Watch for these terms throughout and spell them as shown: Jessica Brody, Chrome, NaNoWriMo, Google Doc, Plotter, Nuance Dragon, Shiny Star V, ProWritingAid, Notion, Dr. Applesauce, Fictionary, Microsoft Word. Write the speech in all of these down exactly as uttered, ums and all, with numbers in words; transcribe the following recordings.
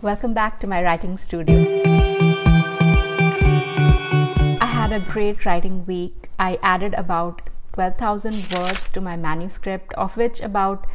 Welcome back to my writing studio. I had a great writing week. I added about twelve thousand words to my manuscript, of which about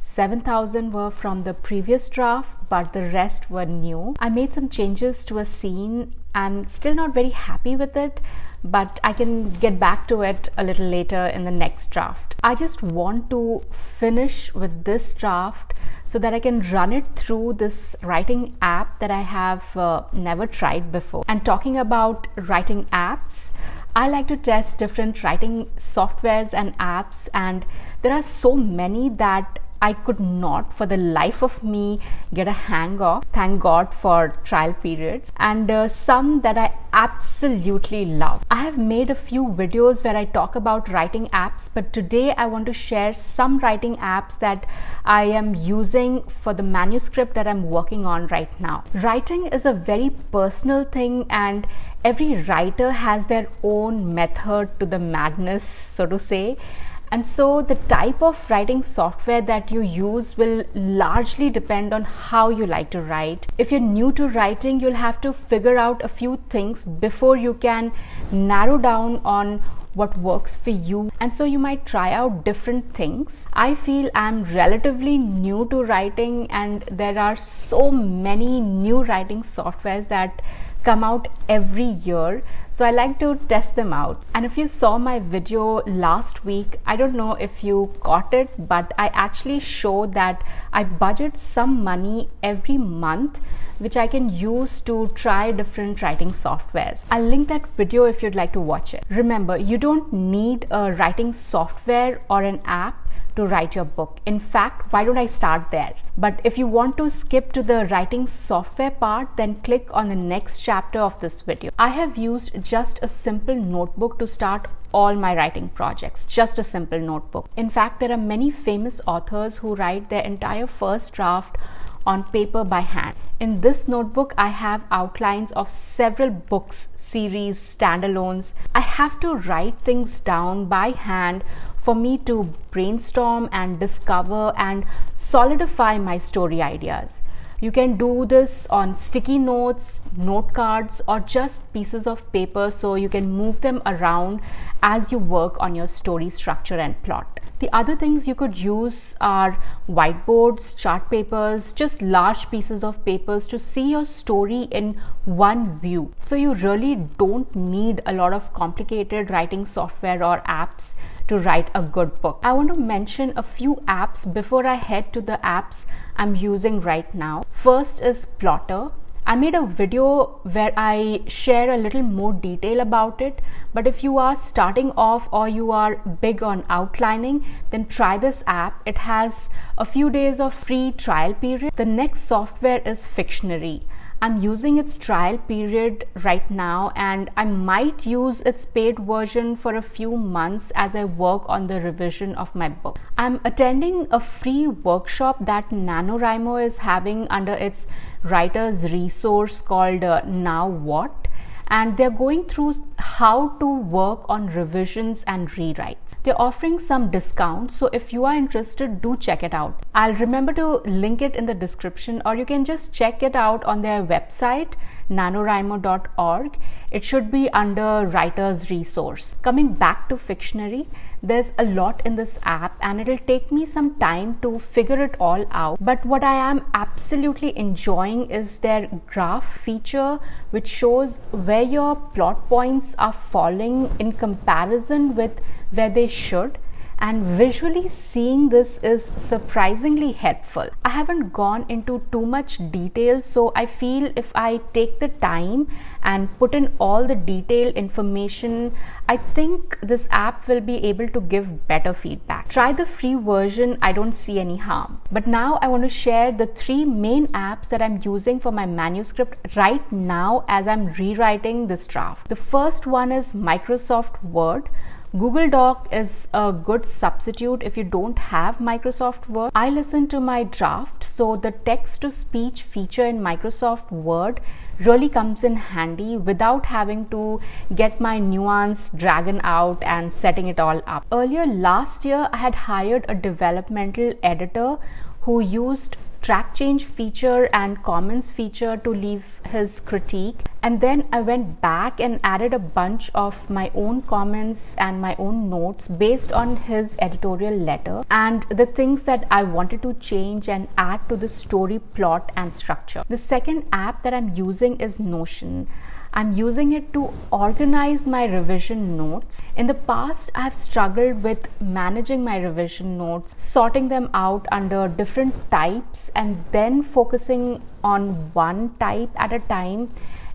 seven thousand were from the previous draft, but the rest were new. I made some changes to a scene. I'm still not very happy with it, but I can get back to it a little later in the next draft. I just want to finish with this draft so that I can run it through this writing app that I have uh, never tried before. And talking about writing apps, I like to test different writing softwares and apps, and there are so many that I could not for the life of me get a hang of. Thank God for trial periods, and uh, some that I absolutely love. I have made a few videos where I talk about writing apps, but today I want to share some writing apps that I am using for the manuscript that I'm working on right now. Writing is a very personal thing, and every writer has their own method to the madness, so to say. And so the type of writing software that you use will largely depend on how you like to write. If you're new to writing, you'll have to figure out a few things before you can narrow down on what works for you. And so you might try out different things. I feel I'm relatively new to writing, and there are so many new writing softwares that come out every year, so I like to test them out. And if you saw my video last week, I don't know if you caught it, but I actually show that I budget some money every month which I can use to try different writing softwares. I'll link that video if you'd like to watch it. Remember, you don't need a writing software or an app to write your book. In fact, why don't I start there? But if you want to skip to the writing software part, then click on the next chapter of this video. I have used just a simple notebook to start all my writing projects, just a simple notebook. In fact, there are many famous authors who write their entire first draft on paper by hand. In this notebook, I have outlines of several books, series, standalones. I have to write things down by hand for me to brainstorm and discover and solidify my story ideas. You can do this on sticky notes, note cards, or just pieces of paper, so you can move them around as you work on your story structure and plot. The other things you could use are whiteboards, chart papers, just large pieces of papers to see your story in one view. So you really don't need a lot of complicated writing software or apps to write a good book. I want to mention a few apps before I head to the apps I'm using right now. First is Plotter. I made a video where I share a little more detail about it, but if you are starting off or you are big on outlining, then try this app. It has a few days of free trial period. The next software is Fictionary. I'm using its trial period right now, and I might use its paid version for a few months as I work on the revision of my book. I'm attending a free workshop that NaNoWriMo is having under its writer's resource called uh, Now What? And they're going through how to work on revisions and rewrites. They're offering some discounts, so if you are interested, do check it out. I'll remember to link it in the description, or you can just check it out on their website, nano wrimo dot org. It should be under Writer's Resource. Coming back to Fictionary, there's a lot in this app, and it'll take me some time to figure it all out. But what I am absolutely enjoying is their graph feature, which shows where your plot points are falling in comparison with where they should. And visually seeing this is surprisingly helpful. I haven't gone into too much detail, so I feel if I take the time and put in all the detailed information, I think this app will be able to give better feedback. Try the free version, I don't see any harm. But now I want to share the three main apps that I'm using for my manuscript right now as I'm rewriting this draft. The first one is Microsoft Word. Google Doc is a good substitute if you don't have Microsoft Word. I listen to my draft, so the text-to-speech feature in Microsoft Word really comes in handy without having to get my Nuance Dragon out and setting it all up. Earlier last year, I had hired a developmental editor who used track change feature and comments feature to leave his critique, and then I went back and added a bunch of my own comments and my own notes based on his editorial letter and the things that I wanted to change and add to the story plot and structure. The second app that I'm using is Notion. I'm using it to organize my revision notes. In the past, I've struggled with managing my revision notes, sorting them out under different types, and then focusing on one type at a time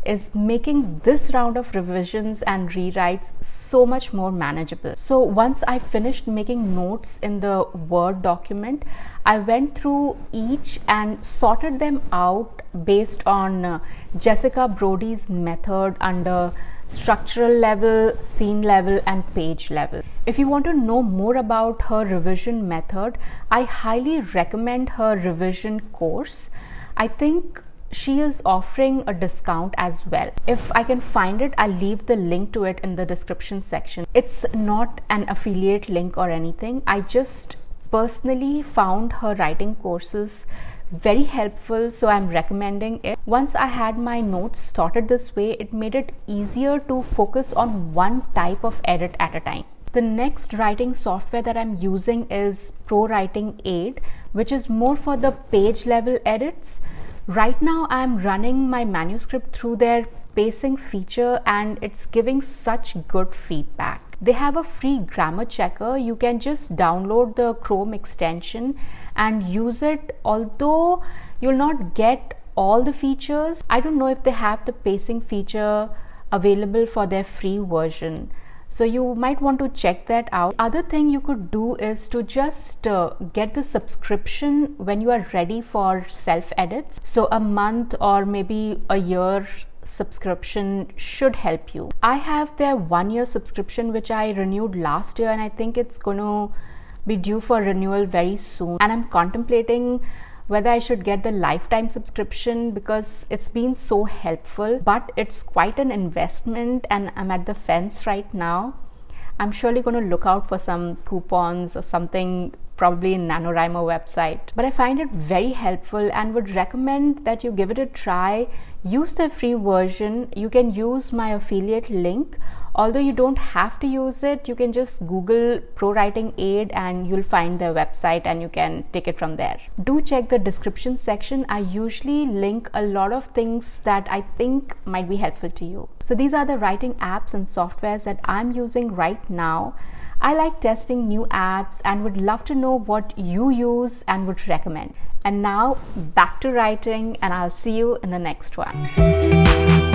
is making this round of revisions and rewrites so much more manageable. So once I finished making notes in the Word document, I went through each and sorted them out based on uh, Jessica Brody's method under structural level, scene level, and page level. If you want to know more about her revision method, I highly recommend her revision course. I think she is offering a discount as well. If I can find it, I'll leave the link to it in the description section. It's not an affiliate link or anything. I just personally found her writing courses very helpful, so I'm recommending it. Once I had my notes sorted this way, it made it easier to focus on one type of edit at a time. The next writing software that I'm using is ProWritingAid, which is more for the page level edits. Right now I'm running my manuscript through their pacing feature and it's giving such good feedback. They have a free grammar checker. You can just download the Chrome extension and use it, although you'll not get all the features. I don't know if they have the pacing feature available for their free version, so you might want to check that out. Other thing you could do is to just uh, get the subscription when you are ready for self edits. So a month or maybe a year subscription should help you. I have their one year subscription which I renewed last year, and I think it's going to be due for renewal very soon, and I'm contemplating whether I should get the lifetime subscription because it's been so helpful, but it's quite an investment and I'm at the fence right now. I'm surely going to look out for some coupons or something, probably in NaNoWriMo website, but I find it very helpful and would recommend that you give it a try. Use the free version. You can use my affiliate link, although you don't have to use it. You can just Google ProWritingAid and you'll find their website and you can take it from there. Do check the description section. I usually link a lot of things that I think might be helpful to you. So these are the writing apps and softwares that I'm using right now. I like testing new apps and would love to know what you use and would recommend. And now back to writing, and I'll see you in the next one.